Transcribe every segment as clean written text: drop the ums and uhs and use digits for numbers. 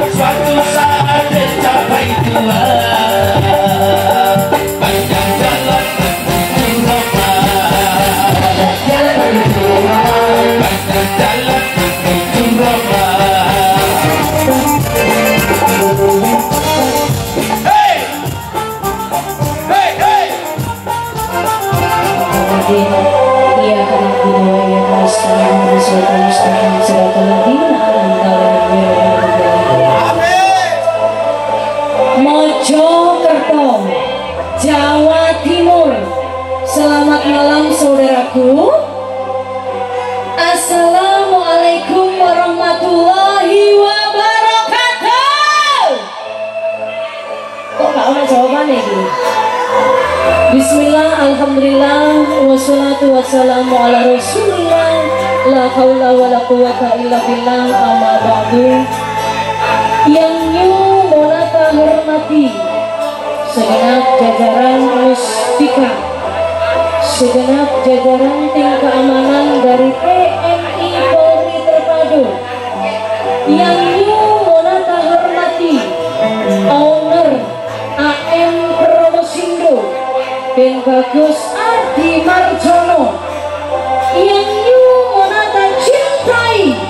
Suatu saat tercapai tua, panjang jalan menuju Roma. Panjang jalan menuju Roma. Hey, hey, hey. Dia akan dibawa ke istana bersama istana serta nabi. Mojokerto, Jawa Timur. Selamat malam saudaraku. Assalamualaikum warahmatullahi wabarakatuh. Kok gak ada jawabannya ini? Bismillah, alhamdulillah, wassalatu wassalamu ala rasulillah. La haula wala quwwata illa billah, amma ba'du. Yang new Monata hormati segenap jajaran mustika, segenap jajaran tim keamanan dari TNI Polri terpadu. Yang new Monata hormati owner AM Promosindo dan bagus Adi Marjono. Yang new Monata cintai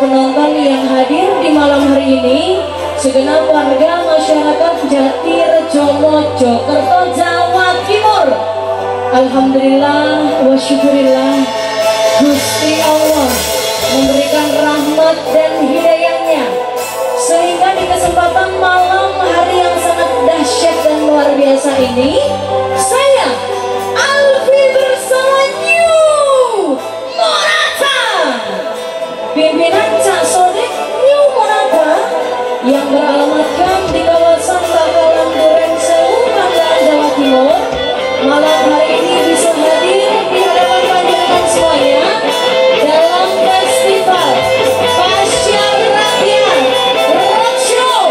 penonton yang hadir di malam hari ini, segenap warga masyarakat Jatirejo, Mojokerto, Jawa Timur. Alhamdulillah wa syukurillah, Gusti Allah memberikan rahmat dan hidayahnya, sehingga di kesempatan malam hari yang sangat dahsyat dan luar biasa ini, saya pimpinan Cak Sodek New Monata yang beralamatkan di kawasan Bakalan Duren Sewu, Jawa Timur, malam hari ini bisa hadir di hadapan panjenengan semuanya dalam festival Pasca Rakyat Roadshow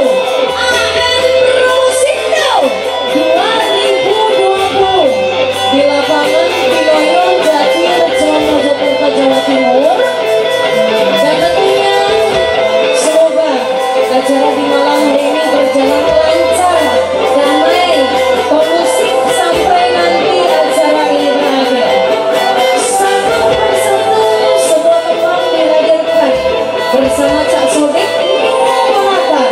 AM Promosindo 2020 di lapangan Binoyo Jatirejo, Mojokerto, Jawa Timur. Acara di malam hari ini berjalan lancar, damai, kondusif sampai nanti acara ini berakhir. Satu persatu semua teman dihadirkan bersama Cak Sodek New Monata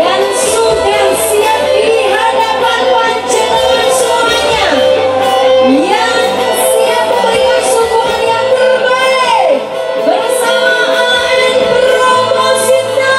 dan sudah siap di hadapan panjenengan semuanya yang siap memberikan suguhan yang terbaik bersama AM Promosindo.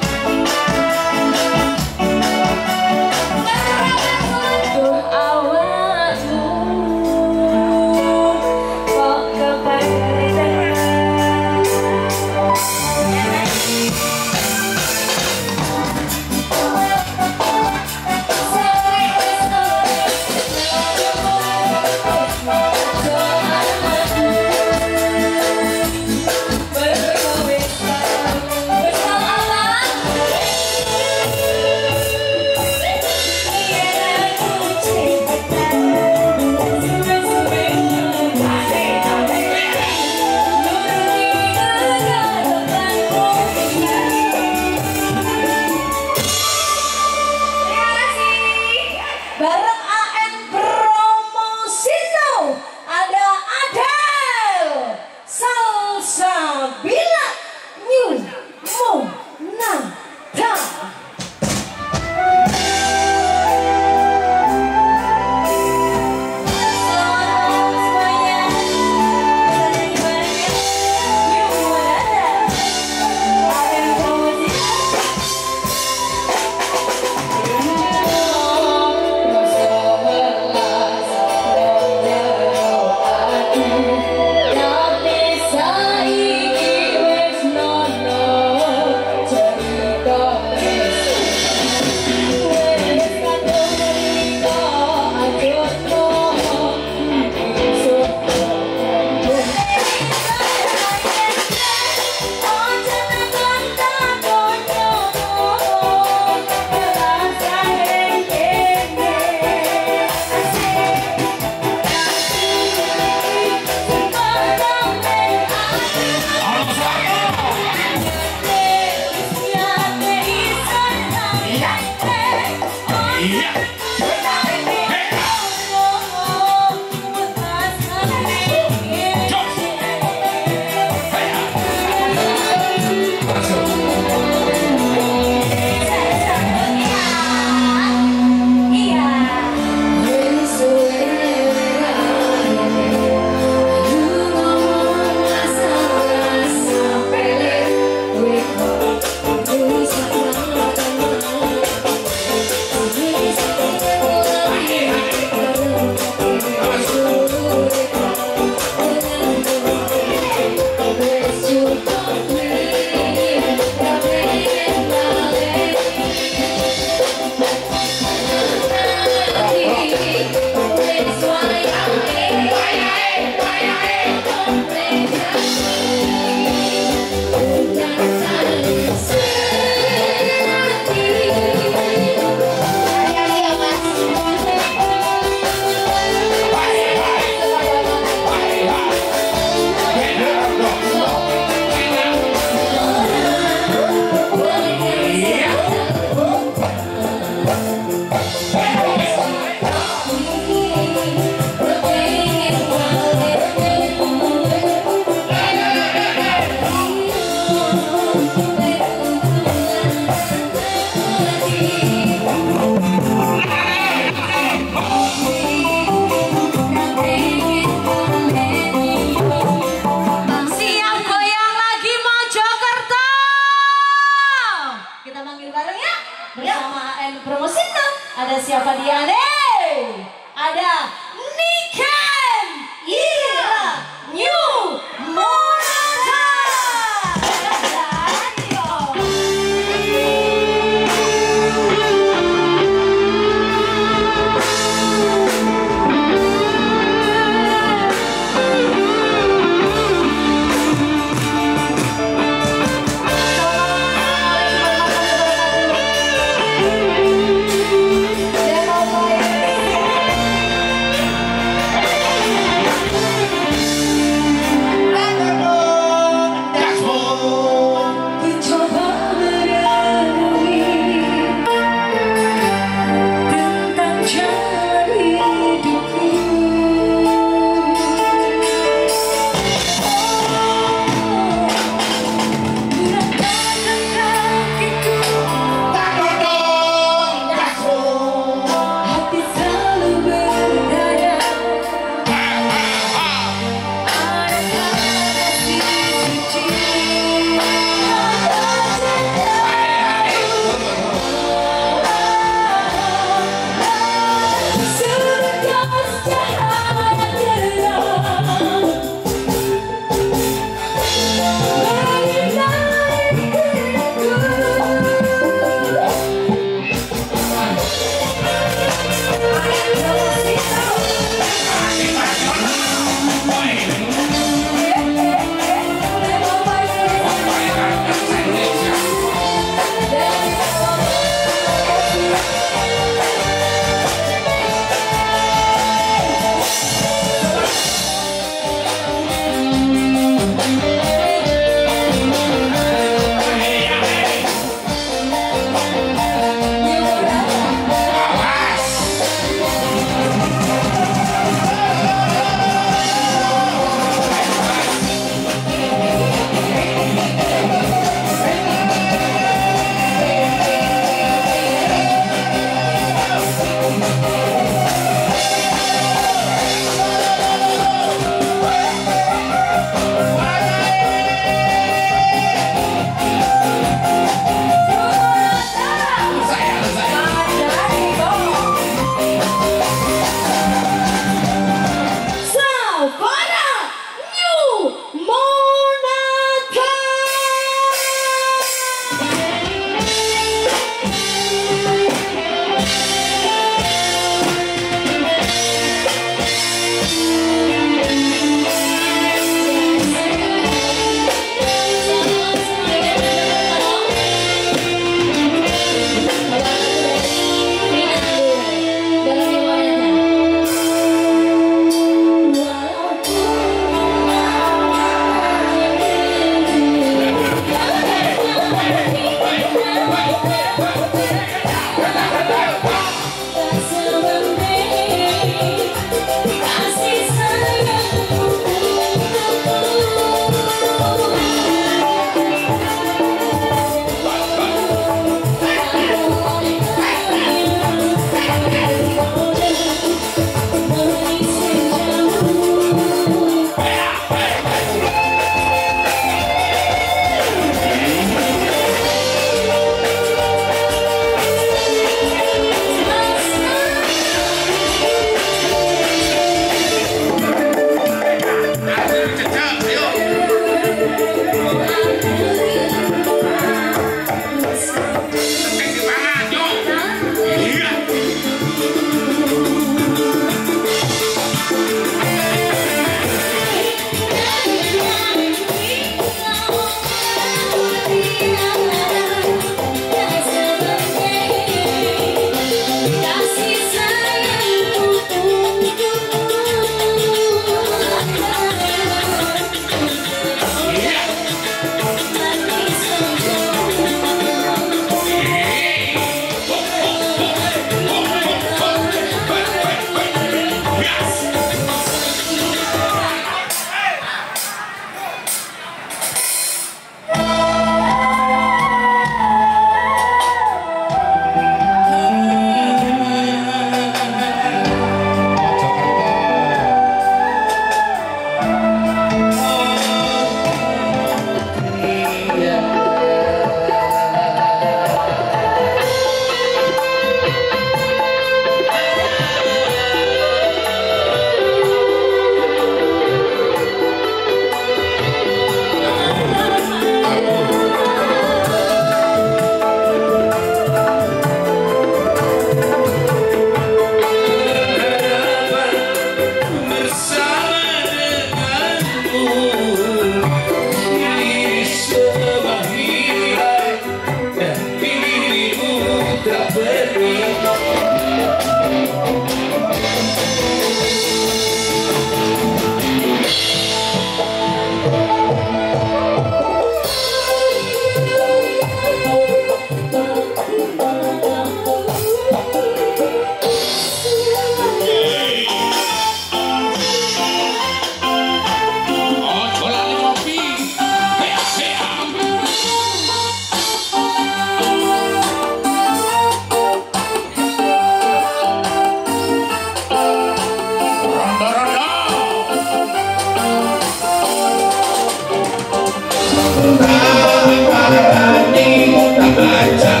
Abas tak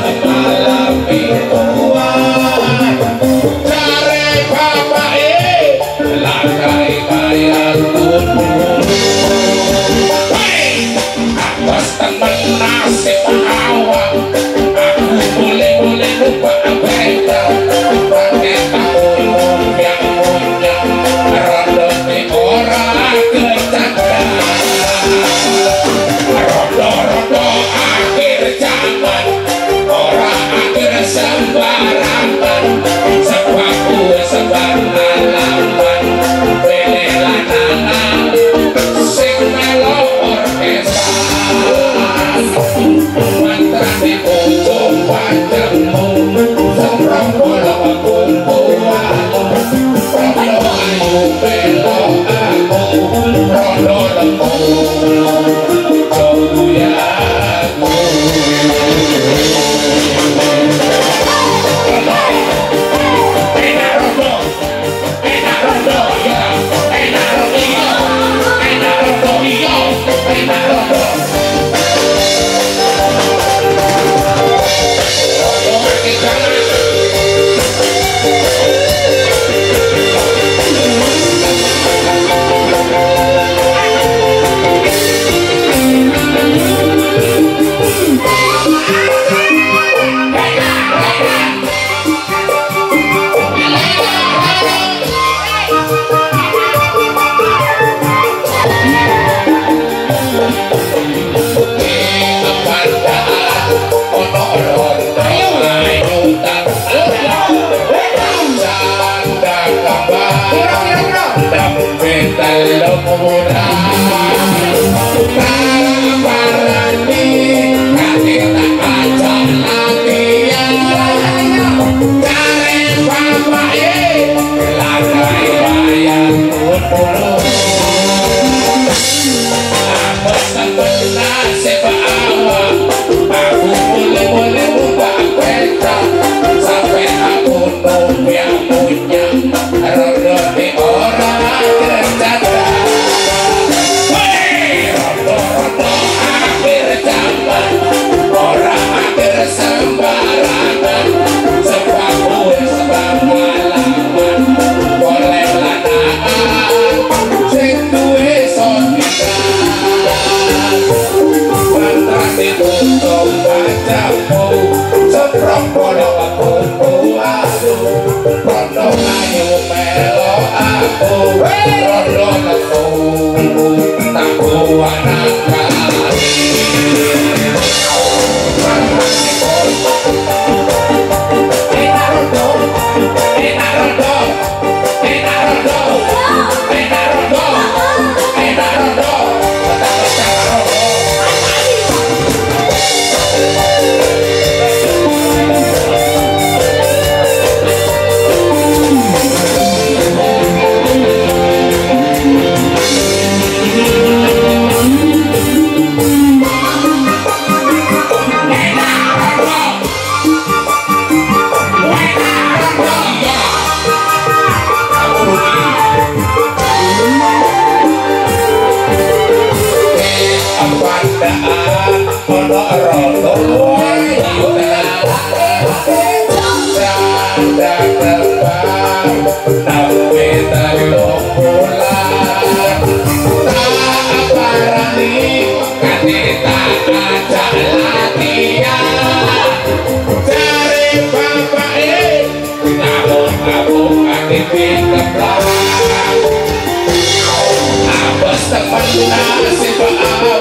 pernah si bawa